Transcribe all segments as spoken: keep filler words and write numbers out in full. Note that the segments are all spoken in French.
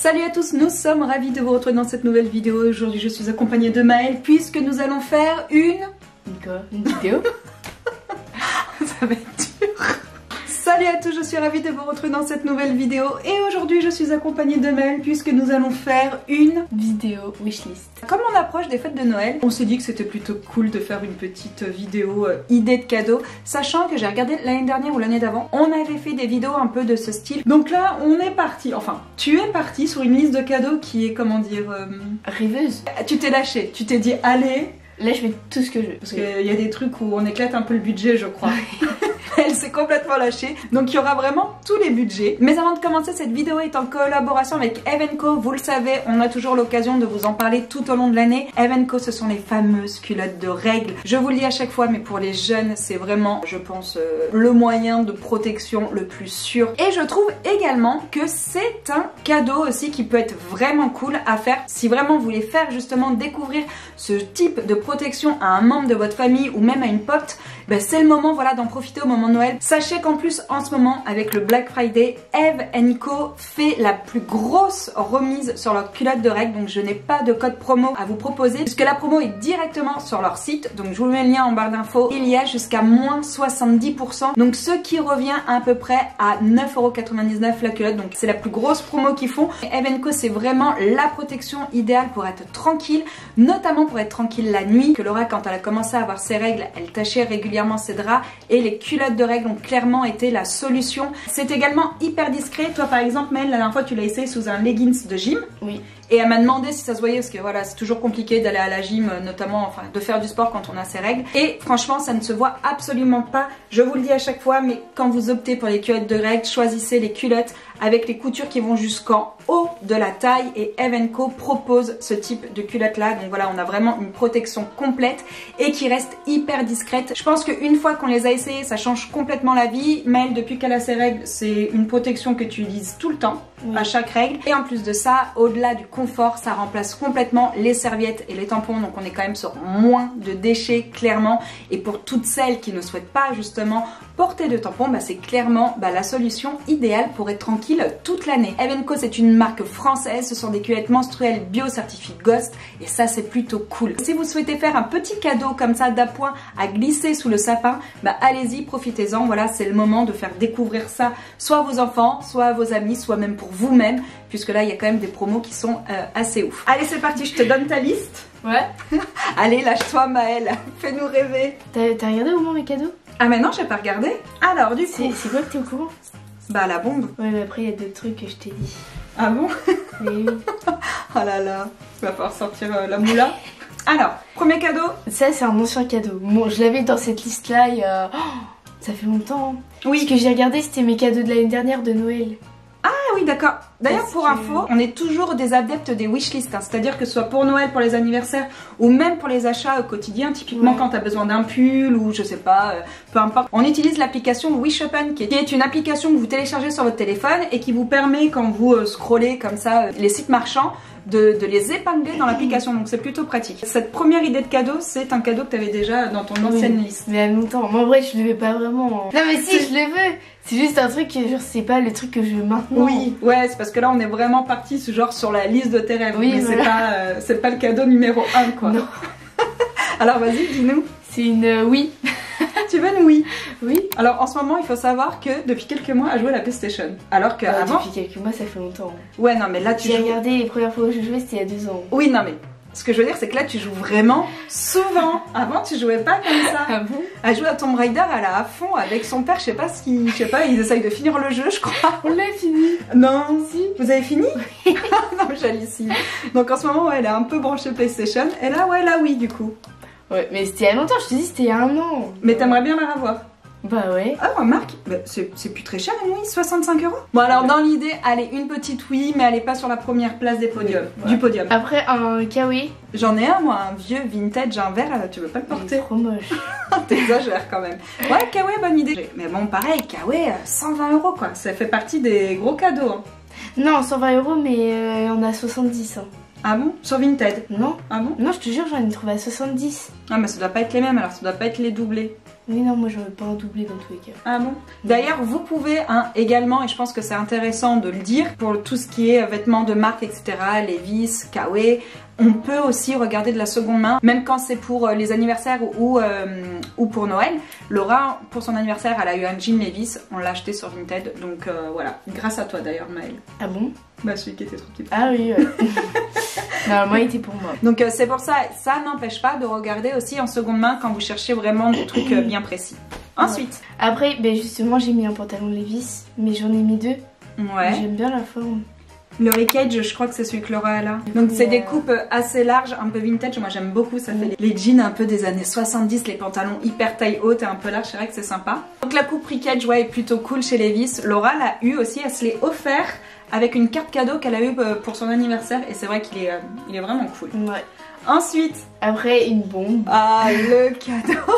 Salut à tous, nous sommes ravis de vous retrouver dans cette nouvelle vidéo. Aujourd'hui je suis accompagnée de Maëlle puisque nous allons faire une... Quoi ? Une vidéo ? Ça va être dur. Salut à tous, je suis ravie de vous retrouver dans cette nouvelle vidéo. Et aujourd'hui je suis accompagnée de Maëlle puisque nous allons faire une vidéo wishlist. Comme on approche des fêtes de Noël, on s'est dit que c'était plutôt cool de faire une petite vidéo euh, idée de cadeau. Sachant que j'ai regardé l'année dernière ou l'année d'avant, on avait fait des vidéos un peu de ce style. Donc là on est parti, enfin tu es parti sur une liste de cadeaux qui est, comment dire... Euh... Rêveuse. Tu t'es lâchée, tu t'es dit allez... Là je mets tout ce que je veux. Parce qu'il y a des trucs où on éclate un peu le budget je crois. Elle s'est complètement lâchée. Donc il y aura vraiment tous les budgets. Mais avant de commencer, cette vidéo est en collaboration avec Evenco. Vous le savez, on a toujours l'occasion de vous en parler tout au long de l'année. Evenco, ce sont les fameuses culottes de règles. Je vous le dis à chaque fois, mais pour les jeunes, c'est vraiment, je pense, euh, le moyen de protection le plus sûr. Et je trouve également que c'est un cadeau aussi qui peut être vraiment cool à faire. Si vraiment vous voulez faire justement découvrir ce type de protection à un membre de votre famille ou même à une pote, bah, c'est le moment voilà, d'en profiter au moment de Noël. Sachez qu'en plus en ce moment avec le Black Friday, Eve and Co fait la plus grosse remise sur leur culotte de règles, donc je n'ai pas de code promo à vous proposer puisque la promo est directement sur leur site, donc je vous mets le lien en barre d'infos. Il y a jusqu'à moins soixante-dix pour cent, donc ce qui revient à, à peu près à neuf euros quatre-vingt-dix-neuf la culotte, donc c'est la plus grosse promo qu'ils font. Eve and Co c'est vraiment la protection idéale pour être tranquille, notamment pour être tranquille la nuit, que Laura quand elle a commencé à avoir ses règles, elle tachait régulièrement ses draps et les culottes de règles ont clairement été la solution. C'est également hyper discret. Toi par exemple Mel, la dernière fois tu l'as essayé sous un leggings de gym. Oui. Et elle m'a demandé si ça se voyait parce que voilà, c'est toujours compliqué d'aller à la gym, notamment enfin de faire du sport quand on a ses règles. Et franchement ça ne se voit absolument pas. Je vous le dis à chaque fois, mais quand vous optez pour les culottes de règles, choisissez les culottes avec les coutures qui vont jusqu'en haut de la taille, et Eve and Co propose ce type de culotte là. Donc voilà, on a vraiment une protection complète et qui reste hyper discrète. Je pense qu'une fois qu'on les a essayées, ça change complètement la vie. Maëlle, depuis qu'elle a ses règles, c'est une protection que tu utilises tout le temps, oui, à chaque règle. Et en plus de ça, au-delà du confort, ça remplace complètement les serviettes et les tampons, donc on est quand même sur moins de déchets clairement. Et pour toutes celles qui ne souhaitent pas justement porter de tampons, bah, c'est clairement bah, la solution idéale pour être tranquille toute l'année. Eve and Co c'est une marque française, ce sont des culottes menstruelles bio certifiées Ghost et ça c'est plutôt cool. Si vous souhaitez faire un petit cadeau comme ça d'appoint à glisser sous le sapin, bah allez-y, profitez-en, voilà c'est le moment de faire découvrir ça soit à vos enfants, soit à vos amis, soit même pour vous-même, puisque là il y a quand même des promos qui sont euh, assez ouf. Allez c'est parti, je te donne ta liste. Ouais. Allez lâche-toi Maëlle, fais-nous rêver. T'as regardé au moins mes cadeaux? Ah mais non j'ai pas regardé. Alors du coup... C'est quoi que t'es au courant? Bah la bombe. Ouais mais après il y a d'autres trucs que je t'ai dit. Ah bon? Oui. Oh là là, tu vas pouvoir sortir euh, la moula. Alors, premier cadeau. Ça c'est un ancien cadeau. Bon, je l'avais dans cette liste là et euh... oh, ça fait longtemps. Oui. Ce que j'ai regardé c'était mes cadeaux de l'année dernière de Noël. Ah oui d'accord. D'ailleurs pour que... info, on est toujours des adeptes des wishlists, hein. C'est-à-dire que ce soit pour Noël, pour les anniversaires ou même pour les achats au quotidien, typiquement ouais, quand t'as besoin d'un pull ou je sais pas, euh, peu importe. On utilise l'application Wishopen qui est une application que vous téléchargez sur votre téléphone et qui vous permet quand vous euh, scrollez comme ça euh, les sites marchands de, de les épingler dans l'application, donc c'est plutôt pratique. Cette première idée de cadeau, c'est un cadeau que t'avais déjà dans ton ancienne oui, liste. Mais en même temps, moi en vrai je le veux pas vraiment. Non mais si je le veux, c'est juste un truc, genre c'est pas le truc que je veux maintenant. Oui, ouais, c'est parce Parce que là on est vraiment parti genre sur la liste de tes rêves, oui, mais voilà, c'est pas, euh, pas le cadeau numéro un quoi. Non. Alors vas-y dis-nous. C'est une euh, oui. Tu veux une oui? Oui. Alors en ce moment il faut savoir que depuis quelques mois elle jouait à la PlayStation. Alors que ah, avant... Depuis quelques mois ça fait longtemps. Ouais non mais là tu... J'ai joues... regardé les premières fois où je jouais c'était il y a deux ans. Oui non mais... Ce que je veux dire, c'est que là tu joues vraiment souvent. Avant tu jouais pas comme ça. Ah bon? Elle joue à Tomb Raider, elle a à fond avec son père. Je sais pas si, je sais pas, ils essayent de finir le jeu, je crois. On l'a fini. Non, si. Vous avez fini? Oui. Non, j'hallucine. Donc en ce moment, ouais, elle est un peu branchée PlayStation. Et là, ouais, là oui, du coup. Ouais, mais c'était il y a longtemps. Je te dis, c'était il y a un an. Mais t'aimerais bien la revoir. Bah ouais. Ah remarque, bah, c'est plus très cher une oui, soixante-cinq euros. Bon alors ouais, dans l'idée, allez une petite oui, mais elle est pas sur la première place des podiums, ouais, du podium. Après un K-Way. J'en ai un moi, un vieux vintage, un verre, tu veux pas le porter? C'est trop moche. T'exagères quand même. Ouais K-Way, bonne idée. Mais bon pareil, K-Way, cent vingt euros quoi, ça fait partie des gros cadeaux. Hein. Non, cent vingt euros mais euh, on a soixante-dix. Hein. Ah bon? Sur Vinted? Non. Ah bon? Non je te jure j'en ai trouvé à soixante-dix. Ah mais ça doit pas être les mêmes alors, ça doit pas être les doublés. Oui, non, moi je veux pas en doubler dans tous les cas. Ah bon? D'ailleurs, vous pouvez hein, également, et je pense que c'est intéressant de le dire, pour tout ce qui est vêtements de marque, et cetera, Levi's, K-Way, on peut aussi regarder de la seconde main, même quand c'est pour les anniversaires ou, euh, ou pour Noël. Laura, pour son anniversaire, elle a eu un jean Levi's, on l'a acheté sur Vinted, donc euh, voilà. Grâce à toi d'ailleurs, Maëlle. Ah bon? Bah celui qui était trop petit. Ah oui, ouais. Non, moi il était pour moi. Donc euh, c'est pour ça, ça n'empêche pas de regarder aussi en seconde main quand vous cherchez vraiment des trucs euh, bien précis. Ensuite. Ouais. Après, ben justement j'ai mis un pantalon Levi's, mais j'en ai mis deux. Ouais. J'aime bien la forme. Le Rickage, je crois que c'est celui que Laura a là. Donc c'est des coupes assez larges, un peu vintage. Moi j'aime beaucoup, ça fait les jeans un peu des années soixante-dix, les pantalons hyper taille haute et un peu large, c'est vrai que c'est sympa. Donc la coupe Rickage, ouais, est plutôt cool chez Levi's. Laura l'a eu aussi, elle se l'est offert avec une carte cadeau qu'elle a eu pour son anniversaire. Et c'est vrai qu'il est, euh, il est vraiment cool. Ouais. Ensuite. Après une bombe. Ah, le cadeau.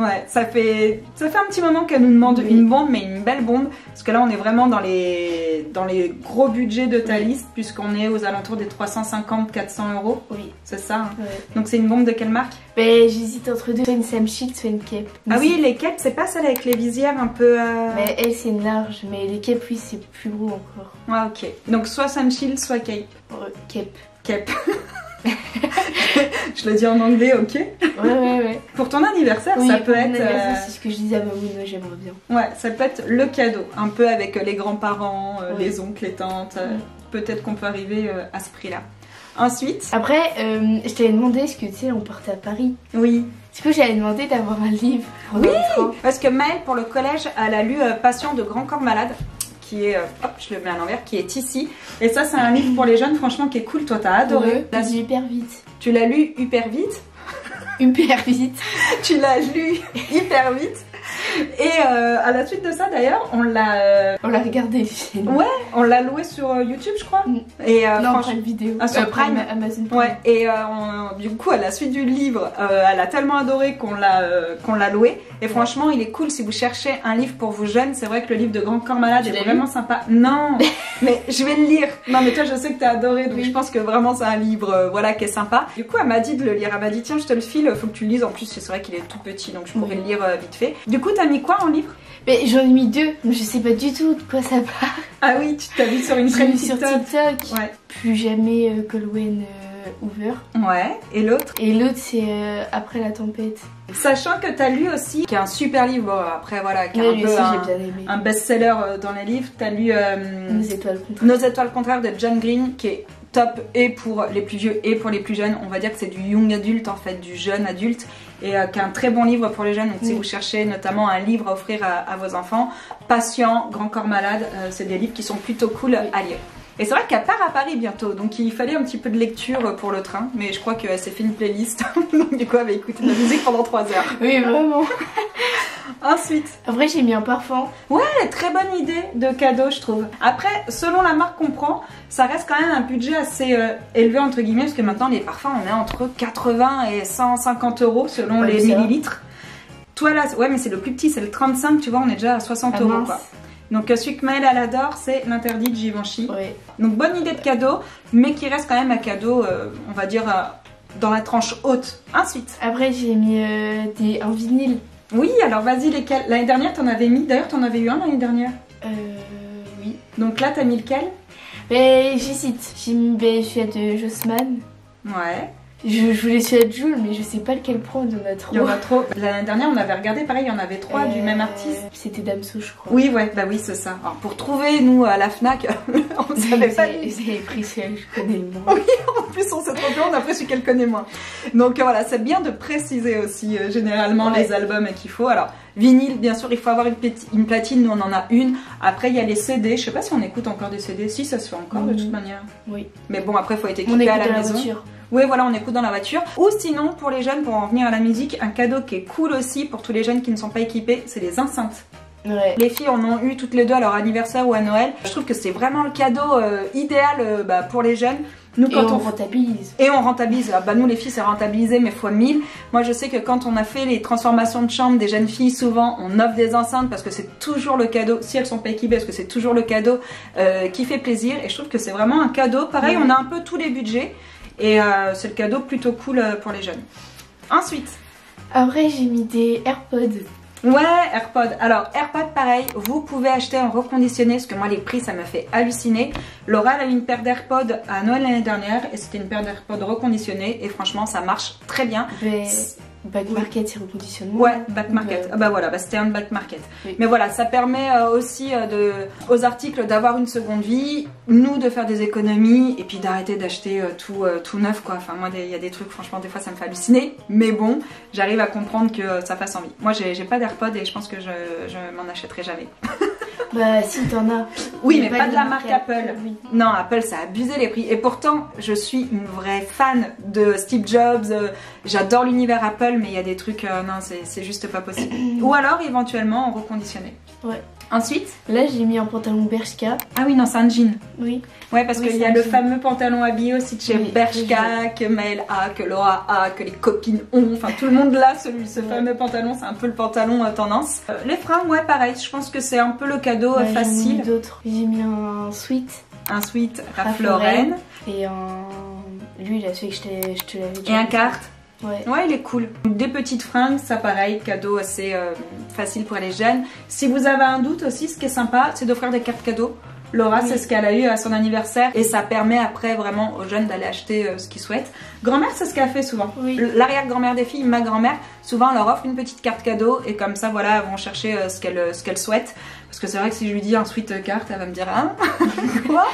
Ouais, ça fait, ça fait un petit moment qu'elle nous demande, oui, une bombe, mais une belle bombe. Parce que là, on est vraiment dans les, dans les gros budgets de ta, oui, liste, puisqu'on est aux alentours des trois cent cinquante à quatre cents euros. Oui. C'est ça, hein, ouais. Donc c'est une bombe de quelle marque? Ben, j'hésite entre deux. Soit une Samshield, soit une cape. Mais ah oui, les capes, c'est pas celle avec les visières un peu... Euh... Mais elle, c'est large, mais les capes, oui, c'est plus gros encore. Ah, ok. Donc soit Samshield, soit cape. Euh, cape. Cape. Je le dis en anglais, ok? Ouais, ouais, ouais. Pour ton anniversaire, oui, ça peut être... Euh... c'est ce que je disais à ma moune, j'aimerais bien. Ouais, ça peut être le cadeau, un peu avec les grands-parents, ouais, les oncles, les tantes. Ouais. Peut-être qu'on peut arriver à ce prix-là. Ensuite... Après, euh, je t'avais demandé ce que, tu sais, on partait à Paris. Oui. Du coup, j'avais demandé d'avoir un livre. Oui, parce que Maëlle, pour le collège, elle a lu Patient de Grand Corps Malade. Qui est, hop, je le mets à l'envers, qui est ici. Et ça, c'est un livre pour les jeunes, franchement, qui est cool. Toi, t'as adoré. Je l'ai lu hyper vite. Tu l'as lu hyper vite. Hyper vite. Tu l'as lu hyper vite. Et euh, à la suite de ça, d'ailleurs, on l'a... On l'a regardé, le film. Ouais, on l'a loué sur YouTube, je crois. Mm. Et, euh, non, Prime Vidéo. Ah, sur euh, Prime, Prime. Amazon Prime. Ouais, et euh, on, du coup, à la suite du livre, euh, elle a tellement adoré qu'on l'a euh, qu'on l'a loué. Et ouais, franchement, il est cool si vous cherchez un livre pour vous jeunes. C'est vrai que le livre de Grand Corps Malade est vraiment sympa. Non, mais je vais le lire. Non, mais toi, je sais que t'as adoré, donc oui, je pense que vraiment, c'est un livre euh, voilà, qui est sympa. Du coup, elle m'a dit de le lire. Elle m'a dit, tiens, je te le file, faut que tu le lises. En plus, c'est vrai qu'il est tout petit, donc je pourrais, oui, le lire euh, vite fait. Du coup, t'as mis quoi en livre? Mais j'en ai mis deux, mais je sais pas du tout de quoi ça part. Ah oui, tu t'as vu sur une chaîne sur TikTok. Ouais. Plus jamais euh, Colwyn euh, Hoover. Ouais, et l'autre? Et l'autre, c'est euh, Après la tempête. Sachant que t'as lu aussi, qui est un super livre, bon, après voilà, qui est, ouais, un peu un, un best-seller euh, dans les livres, t'as lu euh, Nos étoiles contraires. Nos étoiles contraires de John Green, qui est top et pour les plus vieux et pour les plus jeunes. On va dire que c'est du young adulte en fait, du jeune adulte, et euh, qu'un très bon livre pour les jeunes. Donc oui, si vous cherchez notamment un livre à offrir à, à vos enfants, Patient, Grand Corps Malade, euh, c'est des livres qui sont plutôt cool, oui, à lire. Et c'est vrai qu'elle part à Paris bientôt, donc il fallait un petit peu de lecture pour le train, mais je crois qu'elle s'est fait une playlist, donc du coup elle va écouter de la musique pendant trois heures. Oui, vraiment. Ensuite. Après j'ai mis un parfum. Ouais, très bonne idée de cadeau je trouve. Après, selon la marque qu'on prend, ça reste quand même un budget assez euh, élevé entre guillemets, parce que maintenant les parfums on est entre quatre-vingts et cent cinquante euros selon, ouais, les millilitres. Toi là, ouais mais c'est le plus petit, c'est le trente-cinq, tu vois on est déjà à soixante euros quoi. Donc celui que Maëlle elle adore, c'est l'interdit de Givenchy. Oui. Donc bonne idée de cadeau, mais qui reste quand même un cadeau, euh, on va dire, euh, dans la tranche haute. Ensuite. Après j'ai mis euh, des, un vinyle. Oui, alors vas-y lesquels? L'année dernière t'en avais mis, d'ailleurs t'en avais eu un l'année dernière. Euh oui. Donc là t'as mis lequel? Ben j'hésite, j'ai mis ben, celui de Jossman. Ouais. Je, je voulais celui de Jules, mais je sais pas lequel prendre, il y en a trop. Il y en a trop. L'année dernière, on avait regardé, pareil, il y en avait trois euh, du même artiste. C'était Damso, je crois. Oui, ouais, bah oui, c'est ça. Alors, pour trouver, nous, à la Fnac, on savait pas. Vous avez pris celui que je connais moins. Oui, en plus, on s'est trompé, on a pris celui qu'elle connaît moins. Donc euh, voilà, c'est bien de préciser aussi, euh, généralement, ouais, les albums qu'il faut. Alors, vinyle, bien sûr, il faut avoir une, une platine, nous, on en a une. Après, il y a les C D, je sais pas si on écoute encore des C D. Si, ça se fait encore, mmh, de toute manière. Oui. Mais bon, après, il faut être équipé à la, la maison. Voiture. Oui, voilà, on écoute dans la voiture. Ou sinon, pour les jeunes, pour en venir à la musique, un cadeau qui est cool aussi pour tous les jeunes qui ne sont pas équipés, c'est les enceintes. Ouais. Les filles en ont eu toutes les deux à leur anniversaire ou à Noël. Je trouve que c'est vraiment le cadeau euh, idéal euh, bah, pour les jeunes. Nous, quand on, on rentabilise. Et on rentabilise. Alors, bah, nous, les filles, c'est rentabilisé, mais fois mille. Moi, je sais que quand on a fait les transformations de chambre des jeunes filles, souvent, on offre des enceintes parce que c'est toujours le cadeau. Si elles sont pas équipées, parce que c'est toujours le cadeau euh, qui fait plaisir. Et je trouve que c'est vraiment un cadeau. Pareil, ouais, on a un peu tous les budgets. Et euh, c'est le cadeau plutôt cool pour les jeunes. Ensuite. Après j'ai mis des AirPods. Ouais, AirPods. Alors AirPods pareil, vous pouvez acheter en reconditionné parce que moi les prix ça me fait halluciner. Laura elle a eu une paire d'AirPods à Noël l'année dernière et c'était une paire d'AirPods reconditionnée et franchement ça marche très bien. Mais... Back Market, c'est reconditionnement. Ouais, Back Market. Ouais. Ah bah voilà, bah c'était un Back Market. Oui. Mais voilà, ça permet aussi de, aux articles d'avoir une seconde vie, nous de faire des économies et puis d'arrêter d'acheter tout, tout neuf quoi. Enfin moi, il y a des trucs, franchement, des fois ça me fait halluciner. Mais bon, j'arrive à comprendre que ça fasse envie. Moi, j'ai pas d'AirPods et je pense que je, je m'en achèterai jamais. Bah si, t'en as. Oui, mais, mais pas, pas de la marque Apple. Apple oui. Non, Apple, ça a abusé les prix. Et pourtant, je suis une vraie fan de Steve Jobs. J'adore l'univers Apple, mais il y a des trucs... Euh, non, c'est juste pas possible. Ou alors, éventuellement, en reconditionné. Ouais. Ensuite, là, j'ai mis un pantalon Bershka. Ah oui, non, c'est un jean. Oui. Ouais, parce oui, qu'il y a le jean. Fameux pantalon habillé aussi de chez oui, Bershka, que Maëlle a, que Laura a, que les copines ont. Enfin, tout le monde là, celui, ce ouais. fameux pantalon, c'est un peu le pantalon euh, tendance. Euh, les fringues, ouais, pareil. Je pense que c'est un peu le cadeau ouais, facile. J'ai mis, mis un sweat. Un sweat à Florène. Et un... Lui, là, celui que je, je te l'avais dit. Et un carte. Ouais. Ouais, il est cool. Des petites fringues, ça pareil, cadeau assez euh, facile pour les jeunes. Si vous avez un doute aussi, ce qui est sympa, c'est d'offrir des cartes cadeaux. Laura, oui. c'est ce qu'elle a eu à son anniversaire et ça permet après vraiment aux jeunes d'aller acheter euh, ce qu'ils souhaitent. Grand-mère, c'est ce qu'elle fait souvent. Oui. L'arrière-grand-mère des filles, ma grand-mère, souvent on leur offre une petite carte cadeau et comme ça, voilà, elles vont chercher euh, ce qu'elles ce qu'elles souhaitent. Parce que c'est vrai que si je lui dis un sweat carte, elle va me dire ah, quoi.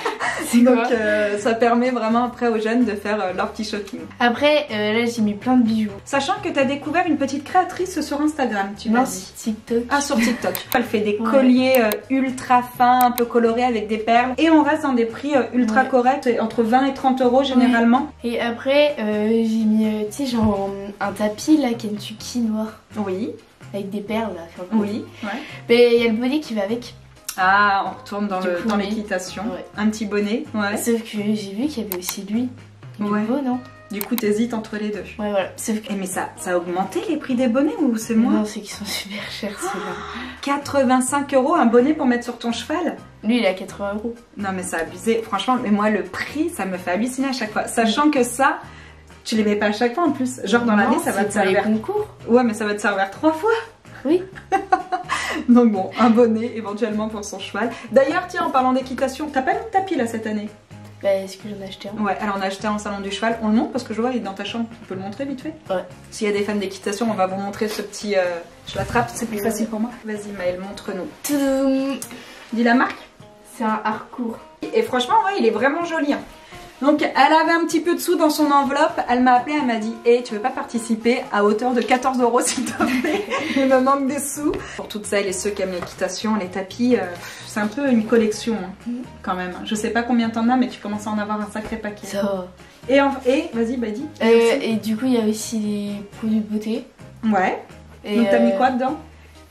Donc euh, ça permet vraiment après aux jeunes de faire euh, leur petit shopping. Après, euh, là j'ai mis plein de bijoux. Sachant que tu as découvert une petite créatrice sur Instagram, tu m'as dit. TikTok. Ah, sur TikTok. Elle fait des ouais. colliers euh, ultra fins, un peu colorés avec des perles. Et on reste dans des prix euh, ultra ouais. corrects, entre vingt et trente euros généralement. Ouais. Et après, euh, j'ai mis, euh, tu sais, genre un tapis là qui est une tuki noire. Oui. Avec des perles là, oui, ouais. mais il y a le bonnet qui va avec. Ah, on retourne dans l'équitation, ouais. un petit bonnet. Ouais. Sauf que j'ai vu qu'il y avait aussi lui, il ouais. est beau, non? Du coup, t'hésites entre les deux. Ouais, voilà. Sauf que... eh, mais ça, ça a augmenté les prix des bonnets ou c'est moins? Non, c'est qu'ils sont super chers ceux-là. quatre-vingt-cinq euros un bonnet pour mettre sur ton cheval? Lui, il a quatre-vingts euros. Non, mais ça a abusé. Franchement, mais moi, le prix, ça me fait halluciner à chaque fois. Sachant mmh. que ça... Tu les mets pas à chaque fois en plus. Genre dans l'année, ça va te servir. Concours. Ouais, mais ça va te servir trois fois. Oui. Donc bon, un bonnet éventuellement pour son cheval. D'ailleurs, tiens, en parlant d'équitation, t'as pas mis de tapis là cette année? Bah, est-ce que j'en ai acheté un? Ouais, alors on a acheté un salon du cheval. On le montre parce que je vois, il est dans ta chambre. Tu peux le montrer vite fait? Ouais. S'il y a des fans d'équitation, on va vous montrer ce petit. Euh... Je l'attrape, c'est plus facile pour moi. Vas-y, Maëlle, montre-nous. Dis la marque. C'est un Harcourt. Et franchement, ouais, il est vraiment joli. Hein. Donc elle avait un petit peu de sous dans son enveloppe, elle m'a appelé, elle m'a dit hey, tu veux pas participer à hauteur de quatorze euros s'il te plaît, il me manque des sous. Pour toutes celles et ceux qui aiment l'équitation, les tapis, euh, c'est un peu une collection hein, quand même. Je sais pas combien t'en as mais tu commences à en avoir un sacré paquet. Ça. Et, en... et vas-y bah dis. Euh, et du coup il y a aussi des produits de beauté. Ouais, et donc euh... t'as mis quoi dedans?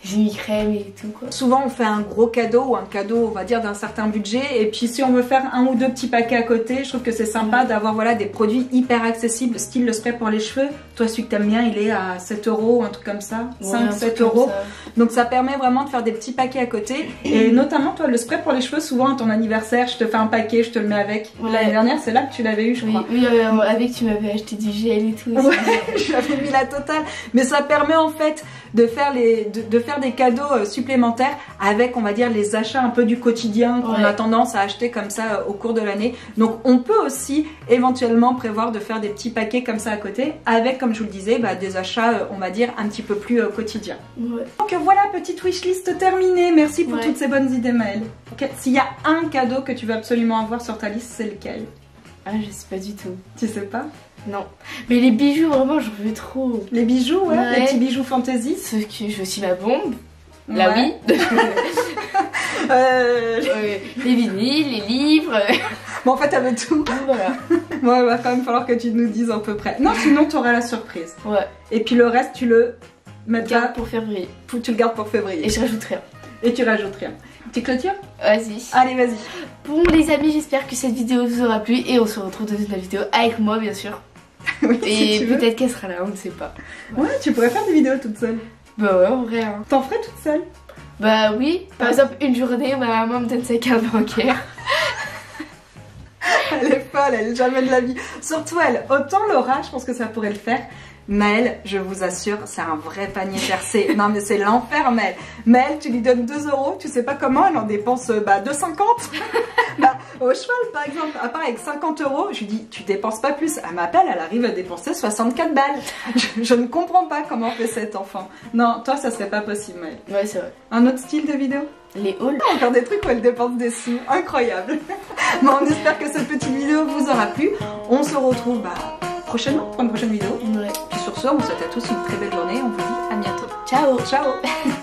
J'ai mis crème et tout quoi. Souvent on fait un gros cadeau ou un cadeau on va dire d'un certain budget et puis si on veut faire un ou deux petits paquets à côté, je trouve que c'est sympa ouais. d'avoir voilà des produits hyper accessibles, style le spray pour les cheveux. Toi celui que t'aimes bien il est à sept euros, un truc comme ça, ouais, cinq sept euros. Donc ça permet vraiment de faire des petits paquets à côté et notamment toi le spray pour les cheveux souvent à ton anniversaire je te fais un paquet, je te le mets avec. Ouais. L'année dernière c'est là que tu l'avais eu je oui, crois. Oui euh, avec tu m'avais acheté du gel et tout. Ouais, j'avais mis la totale mais ça permet en fait de faire les de, de faire des cadeaux supplémentaires avec on va dire les achats un peu du quotidien qu'on ouais. a tendance à acheter comme ça au cours de l'année. Donc on peut aussi éventuellement prévoir de faire des petits paquets comme ça à côté avec comme je vous le disais bah, des achats on va dire un petit peu plus quotidien. Ouais. Donc voilà, petite wishlist terminée. Merci pour ouais. toutes ces bonnes idées Maëlle. S'il y a un cadeau que tu veux absolument avoir sur ta liste, c'est lequel? Ah je sais pas du tout. Tu sais pas? Non, mais les bijoux vraiment j'en veux trop. Les bijoux ouais, ouais. les petits bijoux fantasy. Sauf que j'ai aussi ma bombe. Ouais. Là oui. euh... Euh, les vinyles, les livres. Bon en fait elle veut tout. Voilà. Bon il va quand même falloir que tu nous dises à peu près. Non sinon tu auras la surprise. Ouais. Et puis le reste tu le mets gardes pour février. Tu le gardes pour février. Et je rajoute rien. Et tu rajoutes rien. Tu clôtures? Vas-y. Allez, vas-y. Bon les amis, j'espère que cette vidéo vous aura plu et on se retrouve dans une nouvelle vidéo avec moi bien sûr. Oui, et si peut-être qu'elle sera là, on ne sait pas. Ouais. Ouais, tu pourrais faire des vidéos toute seule. Bah ouais, en vrai. Hein. T'en ferais toute seule? Bah oui. Par ouais. exemple, une journée, ma maman me donne sa carte bancaire. Elle est folle, elle est jamais de la vie. Surtout elle. Autant Laura, je pense que ça pourrait le faire. Maëlle, je vous assure, c'est un vrai panier percé. Non mais c'est l'enfer, Maëlle. Maëlle, tu lui donnes deux euros, tu sais pas comment, elle en dépense bah, deux cinquante. Bah, au cheval, par exemple, à part avec cinquante euros, je lui dis, tu dépenses pas plus. Elle m'appelle, elle arrive à dépenser soixante-quatre balles. Je, je ne comprends pas comment on fait cet enfant. Non, toi, ça serait pas possible, Maëlle. Ouais, c'est vrai. Un autre style de vidéo ? Les hauls. Ah, encore des trucs où elle dépense des sous. Incroyable. Bon, on espère que cette petite vidéo vous aura plu. On se retrouve bah, prochainement pour une prochaine vidéo. Ouais. Puis sur ce, on vous souhaite à tous une très belle journée. On vous dit à bientôt. Ciao. Ciao.